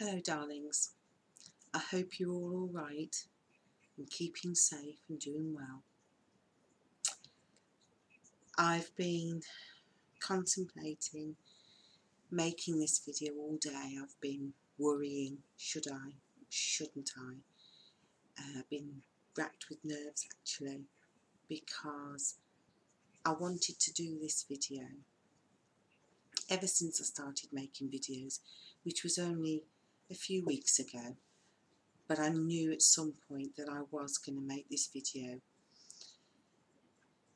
Hello darlings, I hope you're all right and keeping safe and doing well. I've been contemplating making this video all day. I've been worrying, should I, shouldn't I? I've been racked with nerves actually because I wanted to do this video ever since I started making videos, which was only a few weeks ago, but I knew at some point that I was going to make this video,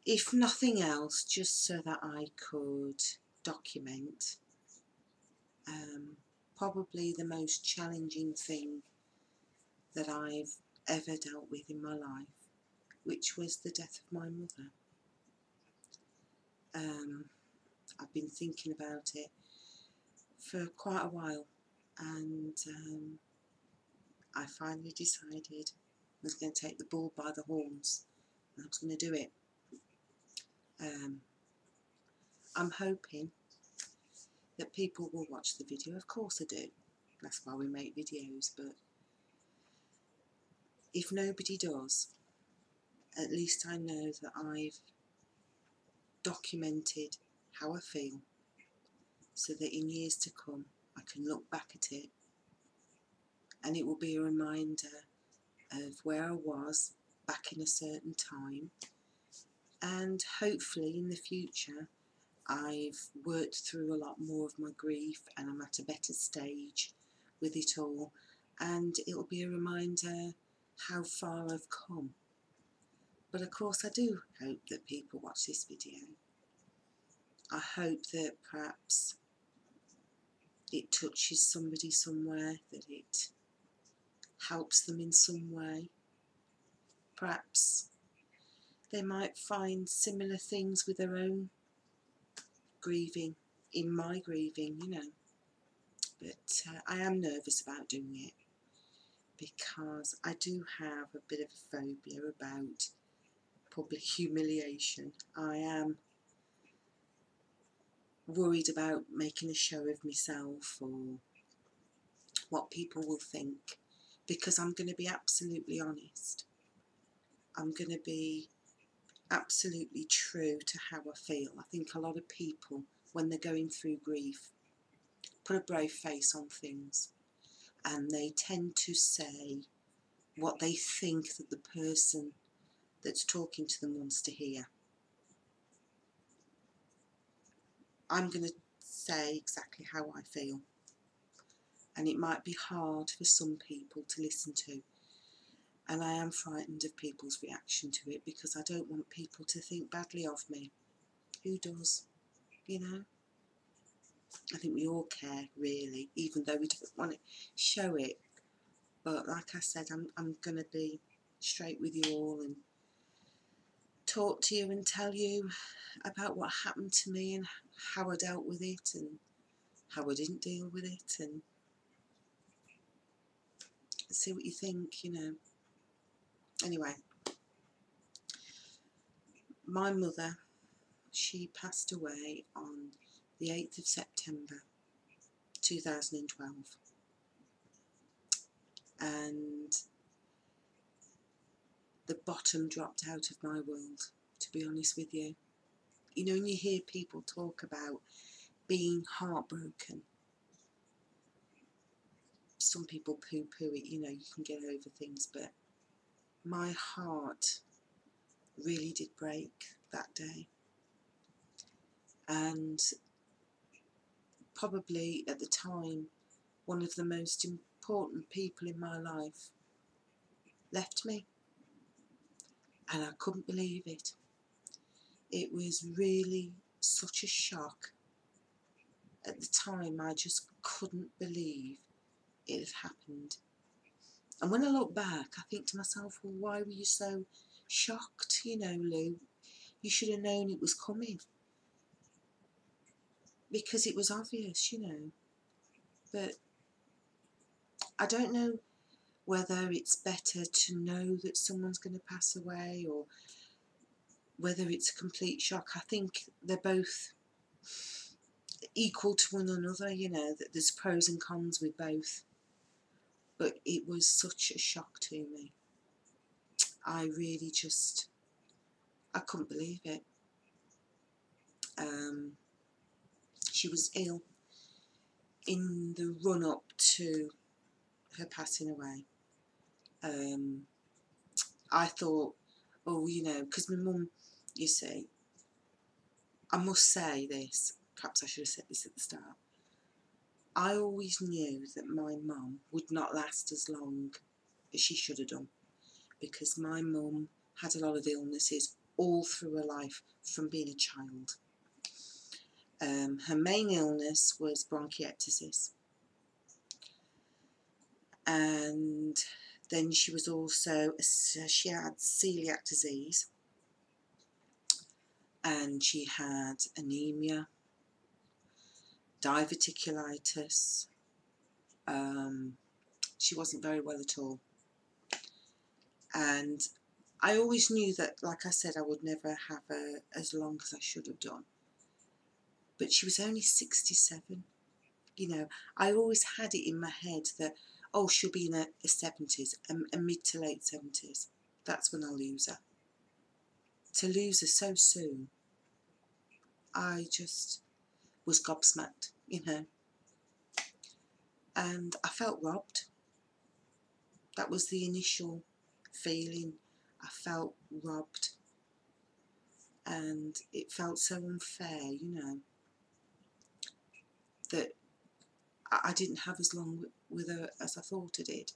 if nothing else just so that I could document probably the most challenging thing that I've ever dealt with in my life, which was the death of my mother. I've been thinking about it for quite a while, and I finally decided I was going to take the bull by the horns and I was going to do it. I'm hoping that people will watch the video. Of course I do, that's why we make videos, but if nobody does, at least I know that I've documented how I feel, so that in years to come I can look back at it and it will be a reminder of where I was back in a certain time, and hopefully in the future I've worked through a lot more of my grief and I'm at a better stage with it all, and it'll be a reminder how far I've come. But of course I do hope that people watch this video. I hope that perhaps it touches somebody somewhere, that it helps them in some way. Perhaps they might find similar things with their own grieving, in my grieving, you know. But I am nervous about doing it because I do have a bit of a phobia about public humiliation. I am worried about making a show of myself or what people will think, because I'm going to be absolutely honest. I'm going to be absolutely true to how I feel. I think a lot of people, when they're going through grief, put a brave face on things and they tend to say what they think that the person that's talking to them wants to hear. I'm going to say exactly how I feel, and it might be hard for some people to listen to, and I am frightened of people's reaction to it because I don't want people to think badly of me. Who does, you know? I think we all care really, even though we don't want to show it, but like I said, I'm going to be straight with you all and talk to you and tell you about what happened to me and how I dealt with it and how I didn't deal with it, and see what you think, you know. Anyway, my mother, she passed away on the 8th of September 2012, and the bottom dropped out of my world, to be honest with you. You know, when you hear people talk about being heartbroken, some people poo-poo it, you know, you can get over things, but my heart really did break that day. And probably at the time, one of the most important people in my life left me. And I couldn't believe it. It was really such a shock. At the time I just couldn't believe it had happened. And when I look back I think to myself, well, why were you so shocked, you know, Lou? You should have known it was coming. Because it was obvious, you know. But I don't know whether it's better to know that someone's going to pass away or whether it's a complete shock. I think they're both equal to one another, you know, that there's pros and cons with both. but it was such a shock to me. I really just, I couldn't believe it. She was ill in the run-up to her passing away. I thought, oh, you know, because my mum, you see, I must say this, perhaps I should have said this at the start, I always knew that my mum would not last as long as she should have done, because my mum had a lot of illnesses all through her life from being a child. Her main illness was bronchiectasis, and then she was also, she had celiac disease, and she had anemia, diverticulitis. She wasn't very well at all, and I always knew that, like I said, I would never have her as long as I should have done. But she was only 67. You know, I always had it in my head that, oh, she'll be in her 70s, a mid to late 70s. That's when I'll lose her. To lose her so soon, I just was gobsmacked, you know. And I felt robbed. That was the initial feeling. I felt robbed. And it felt so unfair, you know, that I didn't have as long with her as I thought I did.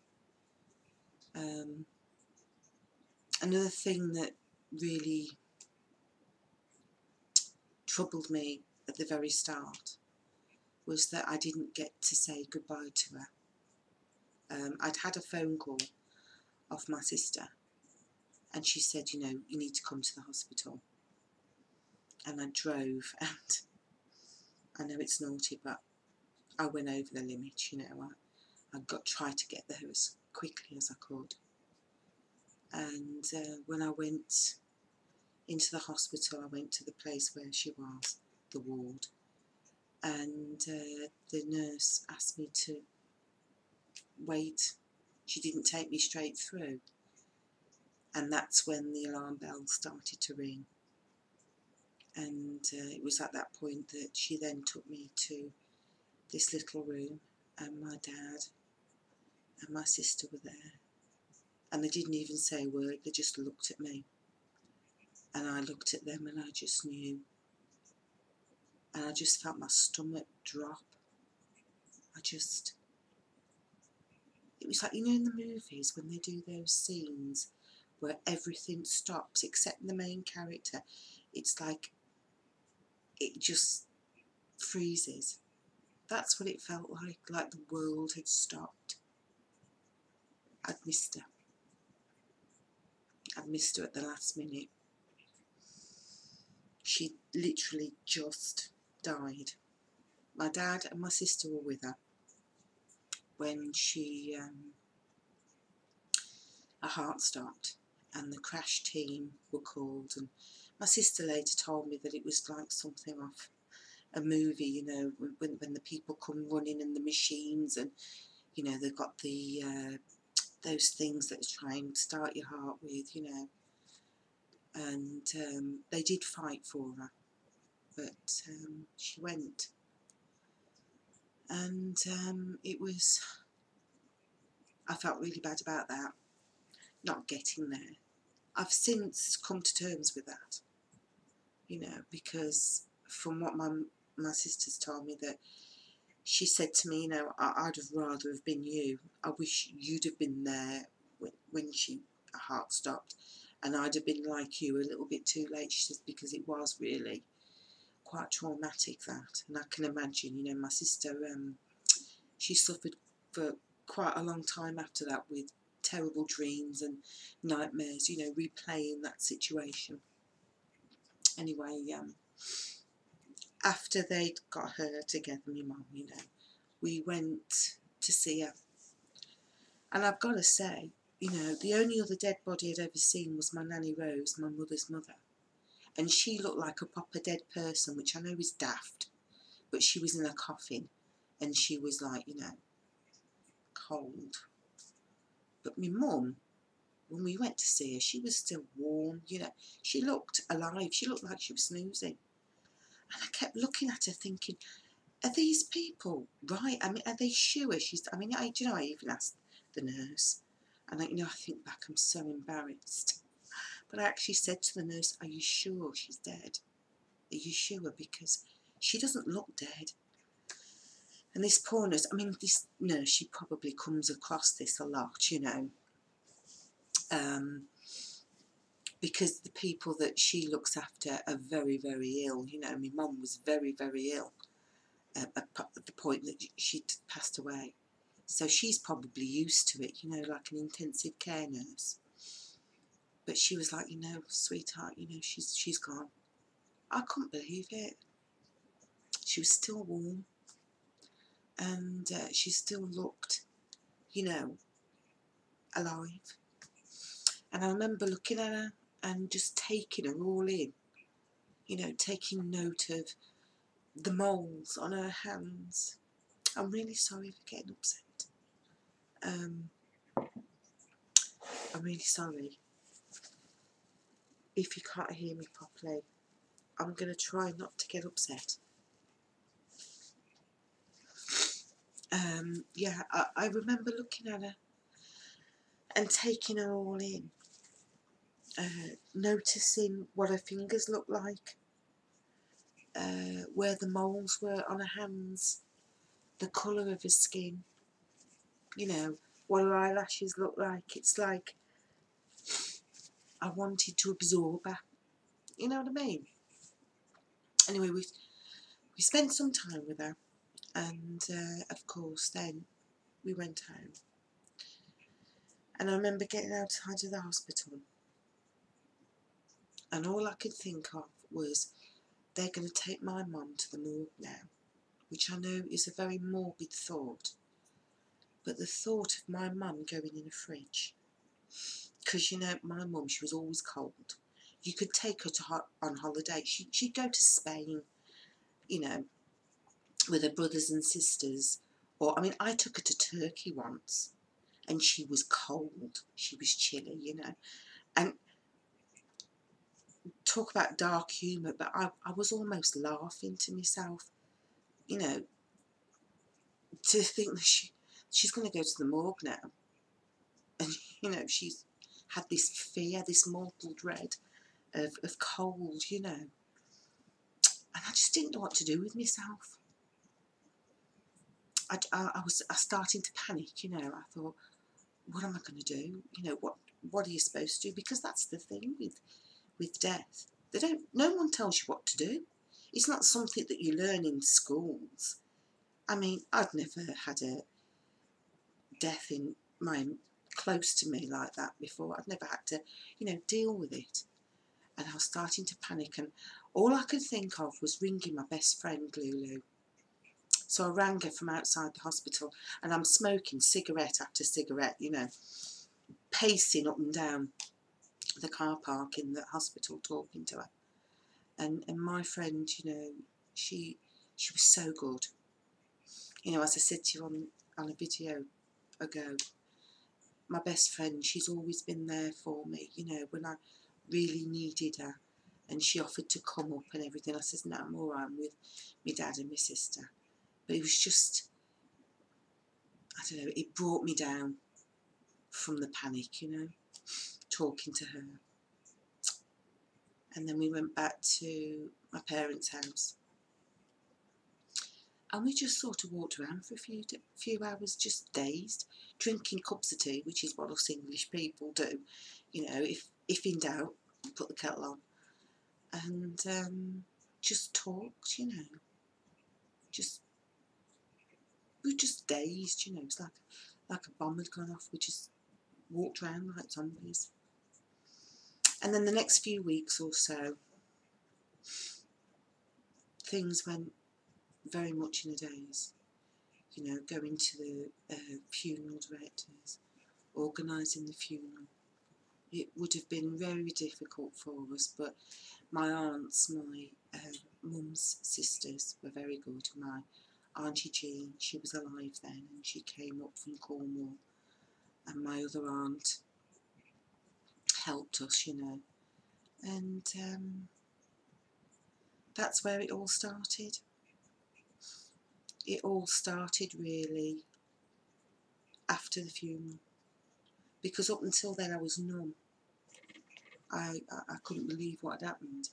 Another thing that really troubled me at the very start was that I didn't get to say goodbye to her. I'd had a phone call off my sister, and she said, you know, you need to come to the hospital. And I drove, and I know it's naughty, but I went over the limit, you know. I tried to get there as quickly as I could. And when I went into the hospital, I went to the place where she was, the ward, and the nurse asked me to wait. She didn't take me straight through, and that's when the alarm bell started to ring. And it was at that point that she then took me to this little room, and my dad and my sister were there, and they didn't even say a word. They just looked at me, and I looked at them, and I just knew, and I just felt my stomach drop. It was like, you know, in the movies when they do those scenes where everything stops except the main character. It's like it just freezes. That's what it felt like the world had stopped. I'd missed her. I'd missed her at the last minute. She literally just died. My dad and my sister were with her when she, her heart stopped, and the crash team were called, and my sister later told me that it was like something off a movie, you know, when the people come running and the machines, and you know, they've got the those things that try and start your heart with, you know. And they did fight for her, but she went, and it was, I felt really bad about that, not getting there. I've since come to terms with that, you know, because from what my sister's told me, that she said to me, you know, I'd have rather have been you. I wish you'd have been there when her heart stopped, and I'd have been like you a little bit too late. She says, because it was really quite traumatic, that, and I can imagine, you know, my sister, she suffered for quite a long time after that with terrible dreams and nightmares, you know, replaying that situation. Anyway, after they'd got her together, my mum, you know, we went to see her. And I've got to say, you know, the only other dead body I'd ever seen was my Nanny Rose, my mother's mother. And she looked like a proper dead person, which I know is daft, but she was in a coffin, and she was like, you know, cold. But my mum, when we went to see her, she was still warm, you know. She looked alive. She looked like she was snoozing. And I kept looking at her thinking, are these people right? I mean, are they sure? Do you know, I even asked the nurse. And, I think back, I'm so embarrassed. But I actually said to the nurse, are you sure she's dead? Are you sure? Because she doesn't look dead. And this poor nurse, this nurse, she probably comes across this a lot, you know. Because the people that she looks after are very, very ill. You know, my mum was very, very ill at the point that she passed away. So she's probably used to it, you know, like an intensive care nurse. But she was like, you know, sweetheart, you know, she's gone. I couldn't believe it. She was still warm. And she still looked, you know, alive. And I remember looking at her and just taking her all in. You know, taking note of the moles on her hands. I'm really sorry for getting upset. I'm really sorry if you can't hear me properly. I'm going to try not to get upset. Yeah, I remember looking at her and taking her all in, noticing what her fingers looked like, where the moles were on her hands, the colour of her skin, you know, what her eyelashes look like. It's like I wanted to absorb her, you know what I mean? Anyway, we spent some time with her, and of course then we went home. And I remember getting outside of the hospital, and all I could think of was, they're going to take my mum to the morgue now, which I know is a very morbid thought. But the thought of my mum going in a fridge, because, you know, my mum, she was always cold. You could take her to on holiday. She'd go to Spain, you know, with her brothers and sisters. Or, I took her to Turkey once, and she was cold. She was chilly, you know. And talk about dark humour, but I was almost laughing to myself, you know, to think that she's going to go to the morgue now. And, you know, she's had this fear, this mortal dread of cold, you know. And I just didn't know what to do with myself. I was starting to panic, you know. I thought, what am I going to do? You know, what are you supposed to do? Because that's the thing with death. No one tells you what to do. It's not something that you learn in schools. I'd never had a death in my close to me like that before. I've never had to, you know, deal with it. And I was starting to panic, and all I could think of was ringing my best friend Lulu. So I rang her from outside the hospital, and I'm smoking cigarette after cigarette, you know, pacing up and down the car park in the hospital talking to her. And my friend, you know, she was so good. You know, as I said to you on a video ago, my best friend, she's always been there for me, you know, when I really needed her, and she offered to come up and everything. I said, no, I'm all right, I'm with my dad and my sister. But it was just, I don't know, it brought me down from the panic, you know, talking to her. And then we went back to my parents' house, and we just sort of walked around for a few hours, just dazed, drinking cups of tea, which is what us English people do. You know, if in doubt, put the kettle on. And just talked, you know. We were just dazed, you know. It was like a bomb had gone off. We just walked around like zombies. And then the next few weeks or so, things went very much in a daze, you know, going to the funeral directors, organising the funeral. It would have been very difficult for us, but my aunts, my mum's sisters were very good. My auntie Jean, she was alive then, and she came up from Cornwall, and my other aunt helped us, you know, and that's where it all started. It all started really after the funeral, because up until then I was numb. I couldn't believe what had happened,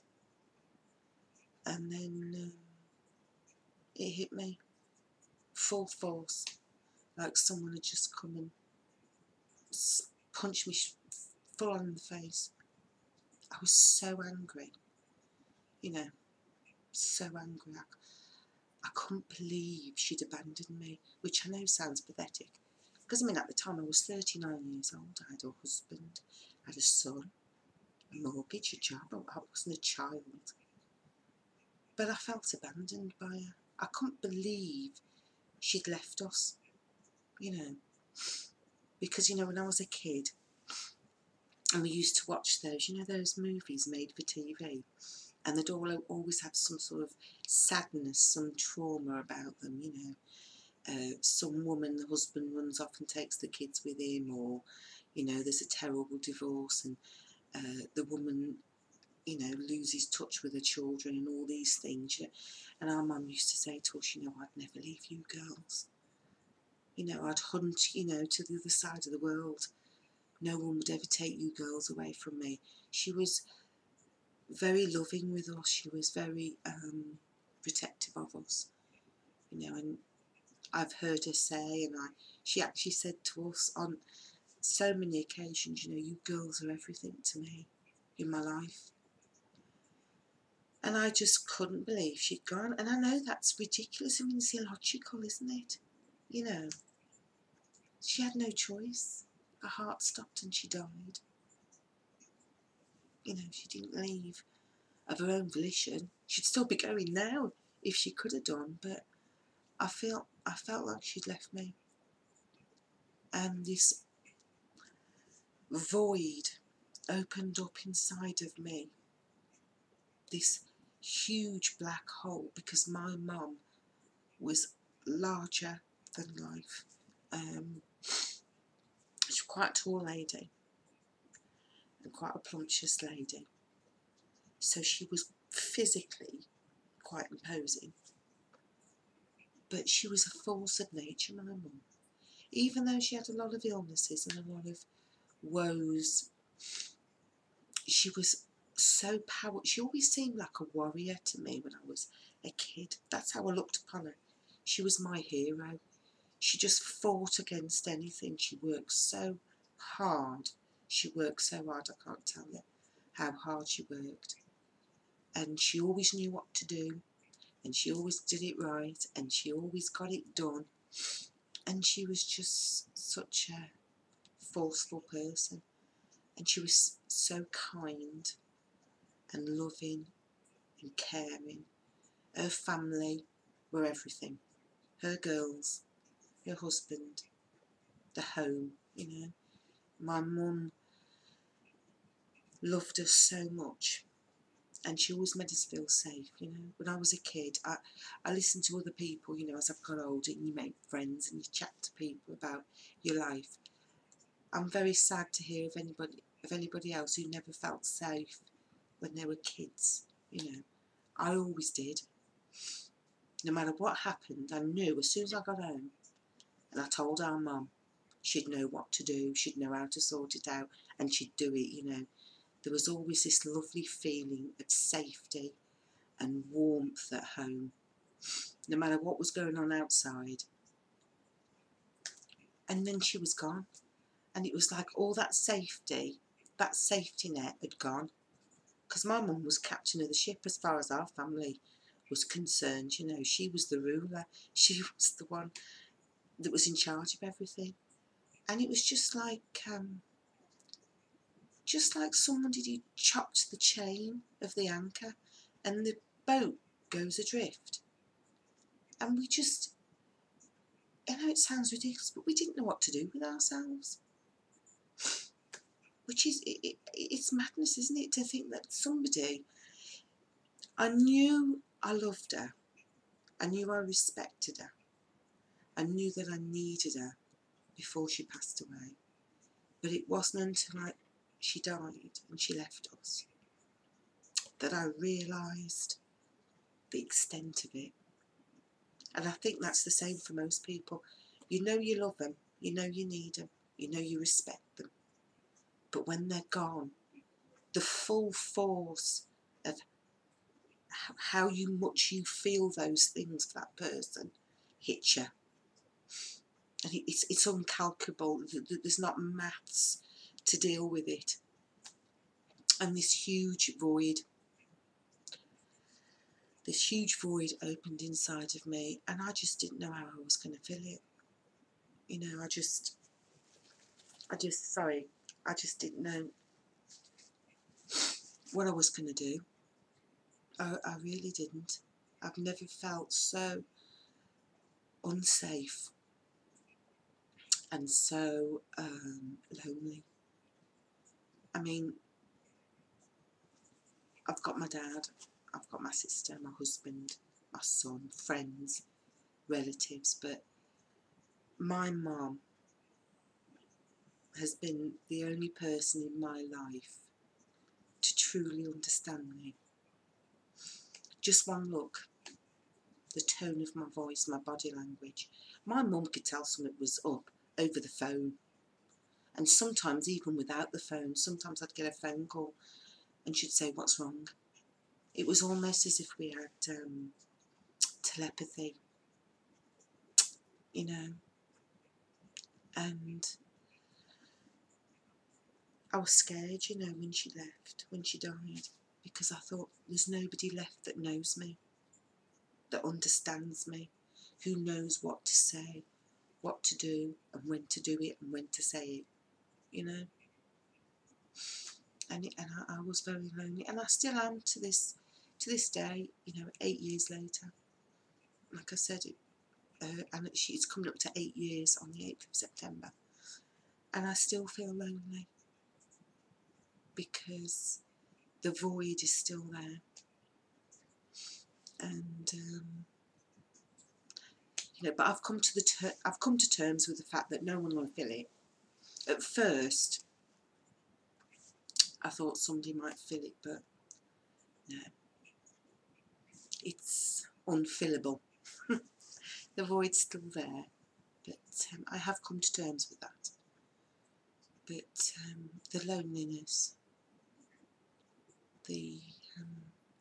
and then it hit me full force, like someone had just come and punched me full on in the face. I was so angry, you know, so angry. I couldn't believe she'd abandoned me, which I know sounds pathetic, because I mean at the time I was 39 years old. I had a husband, I had a son, a mortgage, a job. I wasn't a child, but I felt abandoned by her. I couldn't believe she'd left us, you know, because, you know, when I was a kid and we used to watch those, you know, those movies made for TV, and they'd all always have some sort of sadness, some trauma about them, you know. Some woman, the husband runs off and takes the kids with him, or, you know, there's a terrible divorce and the woman, you know, loses touch with her children and all these things. And our mum used to say to us, you know, I'd never leave you girls. You know, I'd hunt, you know, to the other side of the world. No one would ever take you girls away from me. She was very loving with us. She was very protective of us. You know, and I've heard her say, and she actually said to us on so many occasions, you know, you girls are everything to me in my life. And I just couldn't believe she'd gone. And I know that's ridiculous. I mean, it's illogical, isn't it? You know, she had no choice. Her heart stopped and she died. You know, she didn't leave of her own volition. She'd still be going now if she could have done, but I felt like she'd left me. And this void opened up inside of me. This huge black hole, because my mum was larger than life. She's quite a tall lady and quite a plumptious lady, so she was physically quite imposing, but she was a force of nature, my mum. Even though she had a lot of illnesses and a lot of woes, she was so powerful. She always seemed like a warrior to me when I was a kid. That's how I looked upon her. She was my hero. She just fought against anything. She worked so hard. She worked so hard, I can't tell you how hard she worked. And she always knew what to do, and she always did it right, and she always got it done. And she was just such a forceful person, and she was so kind and loving and caring. Her family were everything. Her girls, her husband, the home, you know. My mum loved us so much, and she always made us feel safe, you know. When I was a kid, I listened to other people, you know, as I've got older, and you make friends and you chat to people about your life. I'm very sad to hear of anybody else who never felt safe when they were kids, you know. I always did. No matter what happened, I knew as soon as I got home, and I told our mum, she'd know what to do, she'd know how to sort it out, and she'd do it, you know. There was always this lovely feeling of safety and warmth at home, no matter what was going on outside. And then she was gone, and it was like all that safety net had gone. Because my mum was captain of the ship as far as our family was concerned, you know. She was the ruler, she was the one that was in charge of everything. And it was just like somebody who chopped the chain of the anchor and the boat goes adrift. And we just, I know it sounds ridiculous, but we didn't know what to do with ourselves. Which is, it's madness, isn't it, to think that somebody, I knew I loved her, I knew I respected her, I knew that I needed her before she passed away, But it wasn't until she died and she left us that I realised the extent of it. And I think that's the same for most people. You know you love them, you know you need them, you know you respect them. But when they're gone, the full force of how much you feel those things for that person hits you. And it's uncalculable. There's not maths to deal with it. And this huge void opened inside of me, and I just didn't know how I was going to fill it. You know, I just didn't know what I was going to do. I really didn't. I've never felt so unsafe and so lonely. I mean, I've got my dad, I've got my sister, my husband, my son, friends, relatives, but my mum has been the only person in my life to truly understand me. Just one look, the tone of my voice, my body language. My mum could tell something was up over the phone, and sometimes even without the phone. Sometimes I'd get a phone call and she'd say, "What's wrong?" It was almost as if we had telepathy, you know. And I was scared, you know, when she left, when she died, because I thought, there's nobody left that knows me, that understands me, who knows what to say, what to do, and when to do it, and when to say it, you know. And I was very lonely, and I still am to this day, you know, 8 years later. Like I said, and it's coming up to 8 years on the 8th of September, and I still feel lonely because the void is still there. And you know, but I've come to terms with the fact that no one will fill it. At first, I thought somebody might fill it, but no, it's unfillable. The void's still there, but I have come to terms with that. But the loneliness,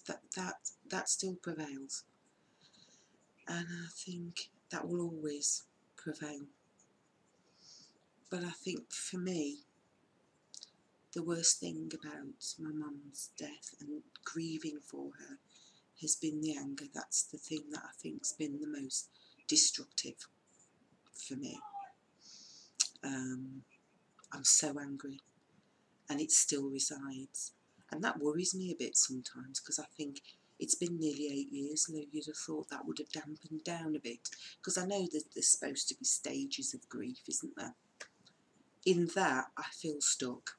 that still prevails, and I think that will always prevail. But I think for me, the worst thing about my mum's death and grieving for her has been the anger. That's the thing that I think's been the most destructive for me. I'm so angry, and it still resides, and that worries me a bit sometimes, because I think it's been nearly 8 years, and you'd have thought that would have dampened down a bit, because I know that there's supposed to be stages of grief, isn't there? In that, I feel stuck.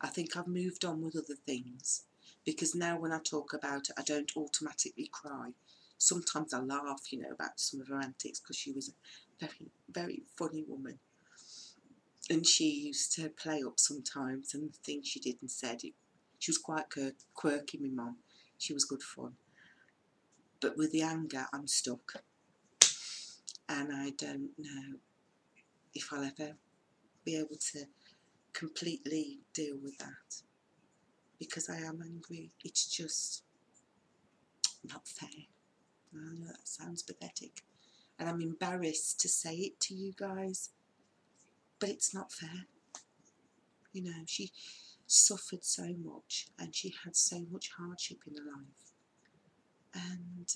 I think I've moved on with other things, because now when I talk about it, I don't automatically cry. Sometimes I laugh, you know, about some of her antics, because she was a very, very funny woman. And she used to play up sometimes, and the things she did and said, she was quite quirky, my mum. She was good fun. But with the anger, I'm stuck. And I don't know if I'll ever be able to completely deal with that, because I am angry. It's just not fair. I know that sounds pathetic, and I'm embarrassed to say it to you guys, but it's not fair. You know, she suffered so much, and she had so much hardship in her life, and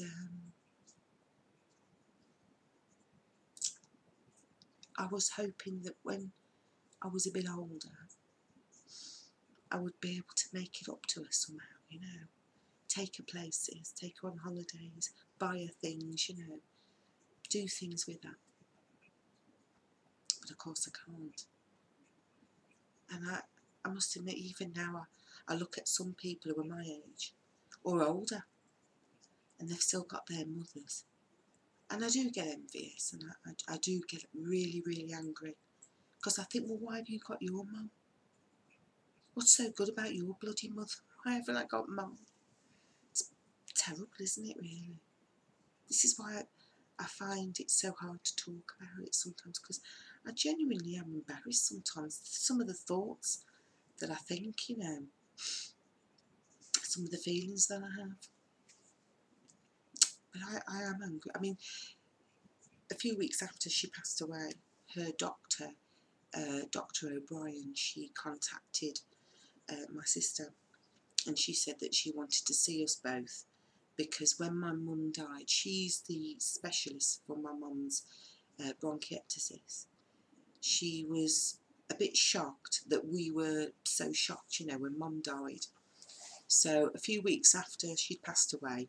I was hoping that when I was a bit older, I would be able to make it up to her somehow, you know, take her places, take her on holidays, buy her things, you know, do things with her. But of course I can't. And I must admit, even now, I look at some people who are my age or older, and they've still got their mothers. And I do get envious, and I do get really, really angry, because I think, well, why have you got your mum? What's so good about your bloody mother? Why haven't I got mum? It's terrible, isn't it, really? This is why I find it so hard to talk about it sometimes, because I genuinely am embarrassed sometimes. Some of the thoughts that I think, you know, some of the feelings that I have. But I am angry. I mean, a few weeks after she passed away, her doctor, Dr. O'Brien, she contacted my sister, and she said that she wanted to see us both, because when my mum died, she's the specialist for my mum's bronchiectasis. She was a bit shocked that we were so shocked, you know, when mum died. So a few weeks after she'd passed away,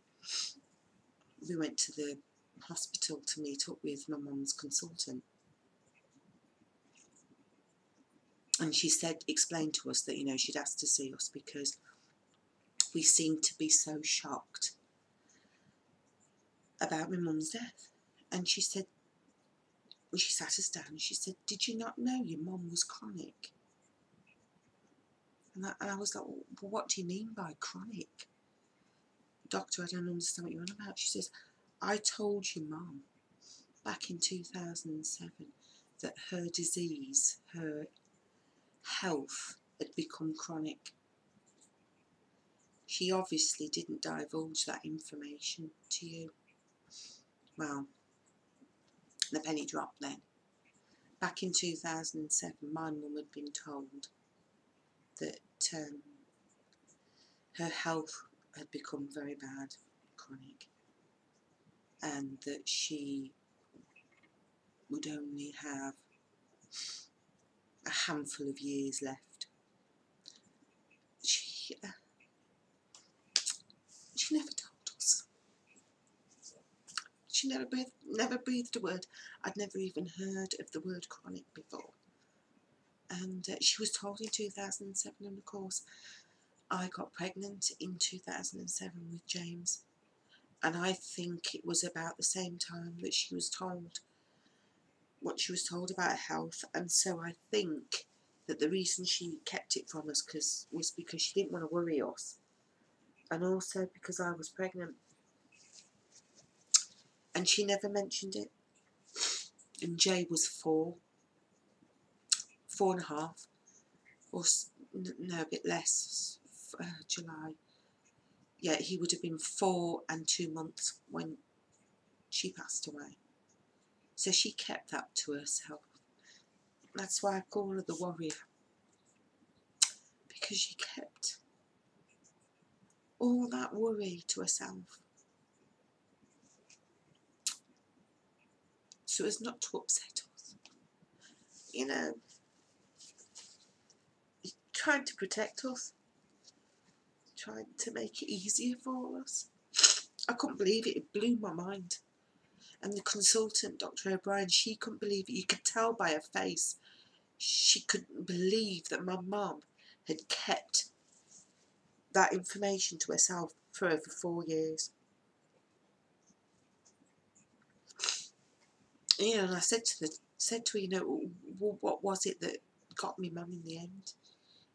we went to the hospital to meet up with my mum's consultant, and she said, explained to us that, you know, she'd asked to see us because we seemed to be so shocked about my mum's death. And she said, well, she sat us down and she said, did you not know your mum was chronic? And I was like, well, what do you mean by chronic? Doctor, I don't understand what you're on about. She says, I told your mum back in 2007 that her disease, her health had become chronic. She obviously didn't divulge that information to you. Well, the penny dropped then. Back in 2007, my mum had been told that her health had become very bad, chronic, and that she would only have a handful of years left. She never told us. She never breathed a word. I'd never even heard of the word chronic before. And she was told in 2007, and of course I got pregnant in 2007 with James, and I think it was about the same time that she was told what she was told about health. And so I think that the reason she kept it from us was because she didn't want to worry us, and also because I was pregnant, and she never mentioned it. And Jay was four and a half, or no, a bit less, July. Yeah, he would have been 4 and 2 months when she passed away. So she kept that to herself. That's why I call her the warrior, because she kept all that worry to herself, so as not to upset us. You know, trying to protect us, trying to make it easier for us. I couldn't believe it. It blew my mind. And the consultant, Dr. O'Brien, she couldn't believe it. You could tell by her face, she couldn't believe that my mum had kept that information to herself for over 4 years. You know, and I said to her, you know, well, what was it that got me mum in the end?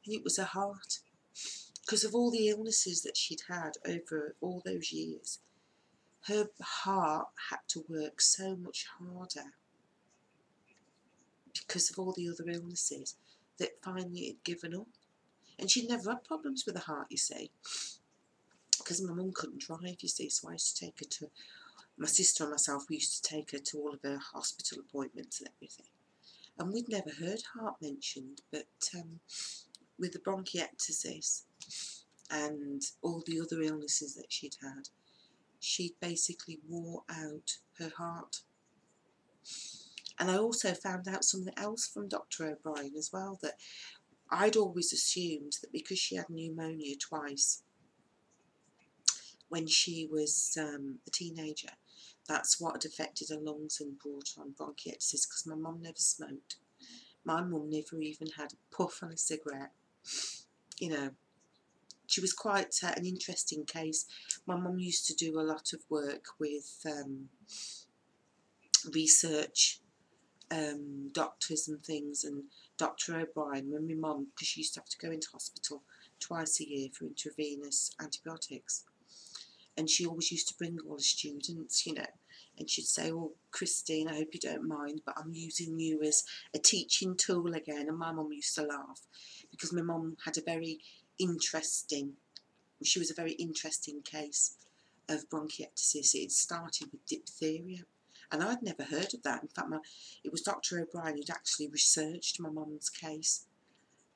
And it was her heart, because of all the illnesses that she'd had over all those years. Her heart had to work so much harder because of all the other illnesses that finally it had given up. And she'd never had problems with her heart, you see, because my mum couldn't drive, you see, so I used to take her to, my sister and myself, we used to take her to all of her hospital appointments and everything. And we'd never heard heart mentioned, but with the bronchiectasis and all the other illnesses that she'd had, she basically wore out her heart. And I also found out something else from Dr. O'Brien as well, that I'd always assumed that because she had pneumonia twice when she was a teenager, that's what had affected her lungs and brought on bronchiectasis, because my mum never smoked. My mum never even had a puff on a cigarette. You know, she was quite an interesting case. My mum used to do a lot of work with research doctors and things, and Dr. O'Brien, when my mum, because she used to have to go into hospital twice a year for intravenous antibiotics, and she always used to bring all the students, you know, and she'd say, well, Christine, I hope you don't mind, but I'm using you as a teaching tool again. And my mum used to laugh, because my mum had a very interesting, she was a very interesting case of bronchiectasis. It started with diphtheria, and I'd never heard of that. In fact, it was Dr. O'Brien who'd actually researched my mum's case,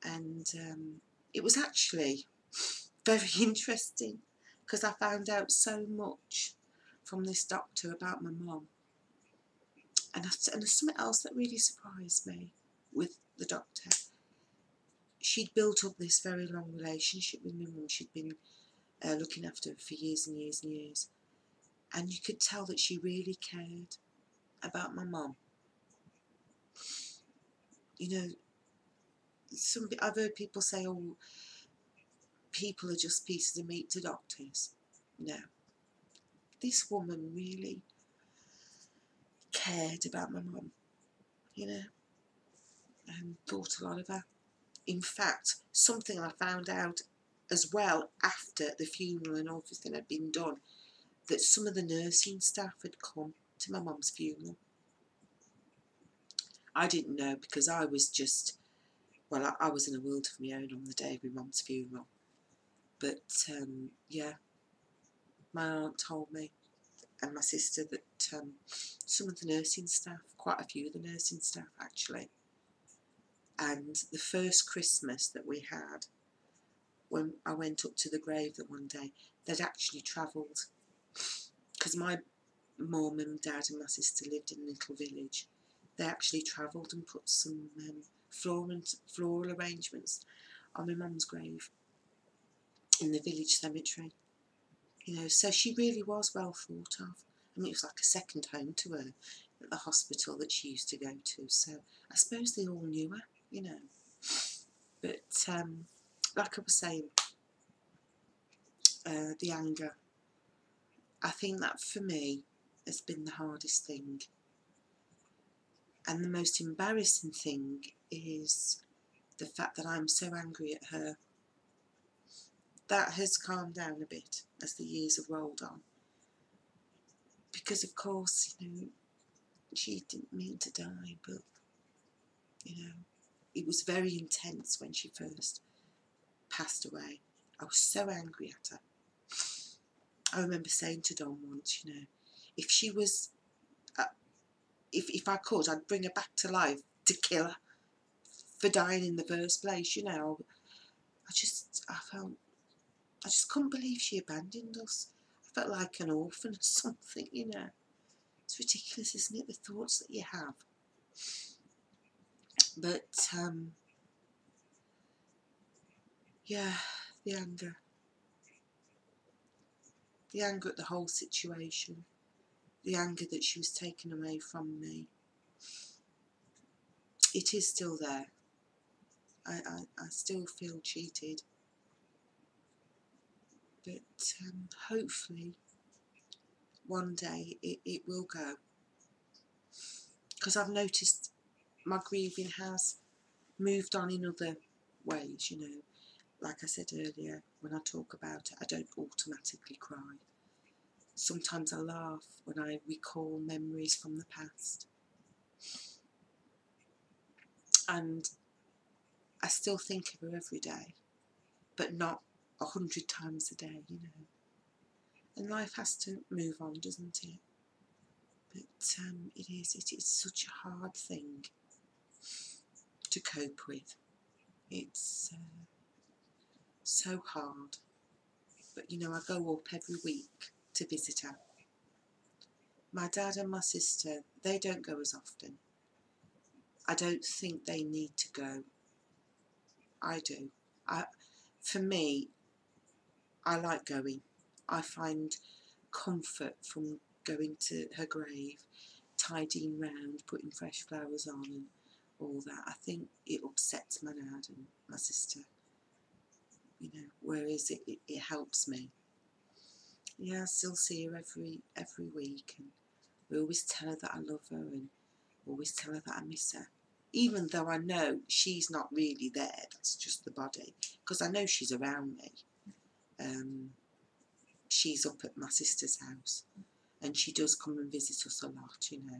and it was actually very interesting, because I found out so much from this doctor about my mum. And there's something else that really surprised me with the doctor. She'd built up this very long relationship with my mum. She'd been looking after her for years and years and years. And you could tell that she really cared about my mum. You know, I've heard people say, oh, people are just pieces of meat to doctors. No. This woman really cared about my mum, you know, and thought a lot of her. In fact, something I found out as well after the funeral and everything had been done, that some of the nursing staff had come to my mum's funeral. I didn't know, because I was just, well, I was in a world of my own on the day of my mum's funeral. But, yeah, my aunt told me, and my sister, that some of the nursing staff, quite a few of the nursing staff actually, and the first Christmas that we had, when I went up to the grave that one day, they'd actually travelled, because my mum and dad and my sister lived in a little village. They actually travelled and put some floral arrangements on my mum's grave in the village cemetery, you know, so she really was well thought of. I mean, it was like a second home to her at the hospital that she used to go to, so I suppose they all knew her, you know. But like I was saying, the anger, I think that for me has been the hardest thing, and the most embarrassing thing is the fact that I'm so angry at her. That has calmed down a bit as the years have rolled on, because of course, you know, she didn't mean to die, but you know, it was very intense when she first passed away. I was so angry at her. I remember saying to Don once, you know, if she was, if I could, I'd bring her back to life to kill her for dying in the first place, you know. I just couldn't believe she abandoned us. I felt like an orphan or something, you know. It's ridiculous, isn't it, the thoughts that you have. But, yeah, the anger. The anger at the whole situation. The anger that she was taken away from me. It is still there. I still feel cheated. But hopefully one day it will go, because I've noticed my grieving has moved on in other ways, you know. Like I said earlier, when I talk about it, I don't automatically cry. Sometimes I laugh when I recall memories from the past. And I still think of her every day, but not 100 times a day, you know. And life has to move on, doesn't it? But it is such a hard thing to cope with. It's so hard. But you know, I go up every week to visit her. My dad and my sister, they don't go as often. I don't think they need to go. I do. For me, I like going. I find comfort from going to her grave, tidying round, putting fresh flowers on and all that. I think it upsets my dad and my sister, you know, whereas it helps me. Yeah, I still see her every week, and we always tell her that I love her, and always tell her that I miss her, even though I know she's not really there, that's just the body, because I know she's around me. She's up at my sister's house, and she does come and visit us a lot, you know.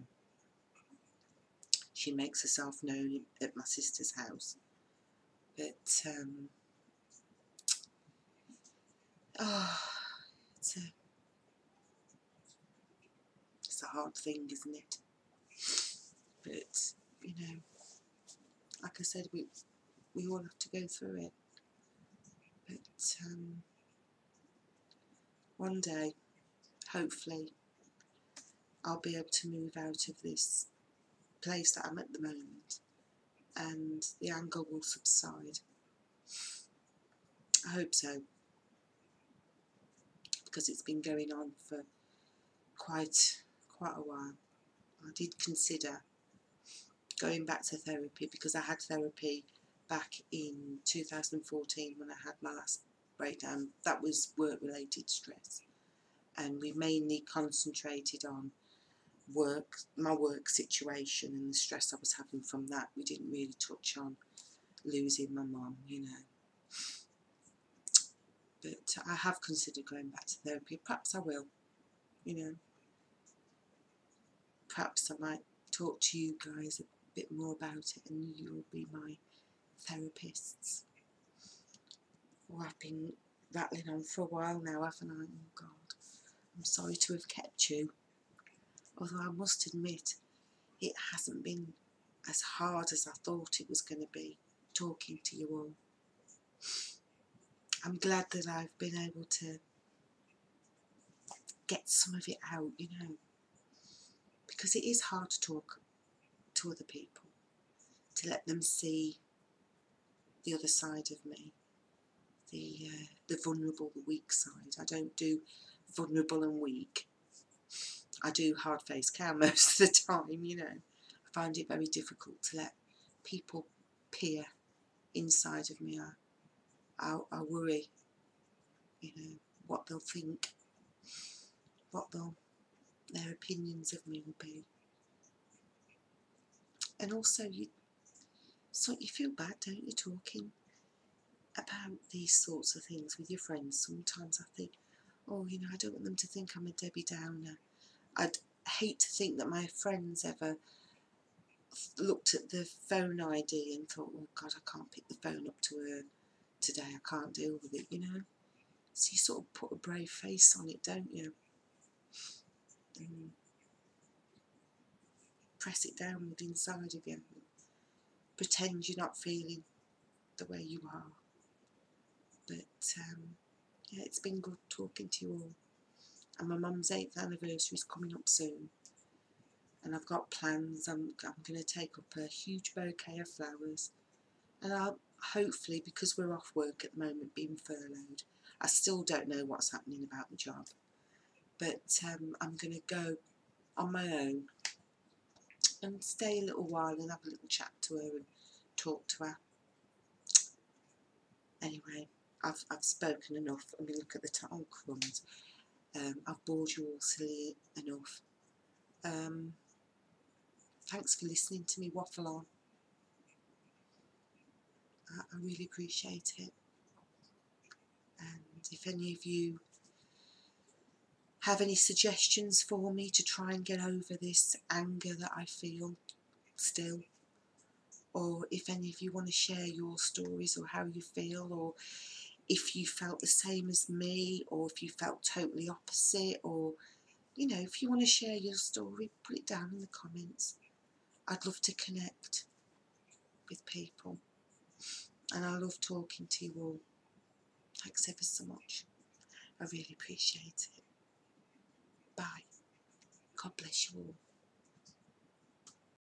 She makes herself known at my sister's house. But, it's a hard thing, isn't it? But, you know, like I said, we all have to go through it. But, one day, hopefully, I'll be able to move out of this place that I'm at the moment, and the anger will subside. I hope so, because it's been going on for quite a while. I did consider going back to therapy, because I had therapy back in 2014 when I had my last breakdown. That was work-related stress, and we mainly concentrated on work, my work situation and the stress I was having from that. We didn't really touch on losing my mum, you know. But I have considered going back to therapy. Perhaps I will, you know. Perhaps I might talk to you guys a bit more about it, and you'll be my therapists. Well, I've been rattling on for a while now, haven't I? Oh God, I'm sorry to have kept you. Although I must admit, it hasn't been as hard as I thought it was going to be, talking to you all. I'm glad that I've been able to get some of it out, you know, because it is hard to talk to other people, to let them see the other side of me, the vulnerable, the weak side. I don't do vulnerable and weak. I do hard-faced cow most of the time, you know. I find it very difficult to let people peer inside of me. I worry, you know, what they'll think, what their opinions of me will be. And also, you feel bad, don't you, talking about these sorts of things with your friends. Sometimes I think, oh, you know, I don't want them to think I'm a Debbie Downer. I'd hate to think that my friends ever looked at the phone ID and thought, oh God, I can't pick the phone up to her today, I can't deal with it, you know. So you sort of put a brave face on it, don't you? And press it down with inside of you. Pretend you're not feeling the way you are. But, yeah, it's been good talking to you all. And my mum's 8th anniversary is coming up soon, and I've got plans. I'm going to take up a huge bouquet of flowers, and I'll hopefully, because we're off work at the moment, being furloughed, I still don't know what's happening about the job, but I'm going to go on my own and stay a little while and have a little chat to her and talk to her. Anyway, I've spoken enough. I'm going to look at the time. Oh, crumbs. I've bored you all silly enough. Thanks for listening to me waffle on. I really appreciate it. And if any of you have any suggestions for me to try and get over this anger that I feel still, or if any of you want to share your stories or how you feel, or if you felt the same as me, or if you felt totally opposite, or, you know, if you want to share your story, put it down in the comments. I'd love to connect with people, and I love talking to you all. Thanks ever so much. I really appreciate it. Bye. God bless you all.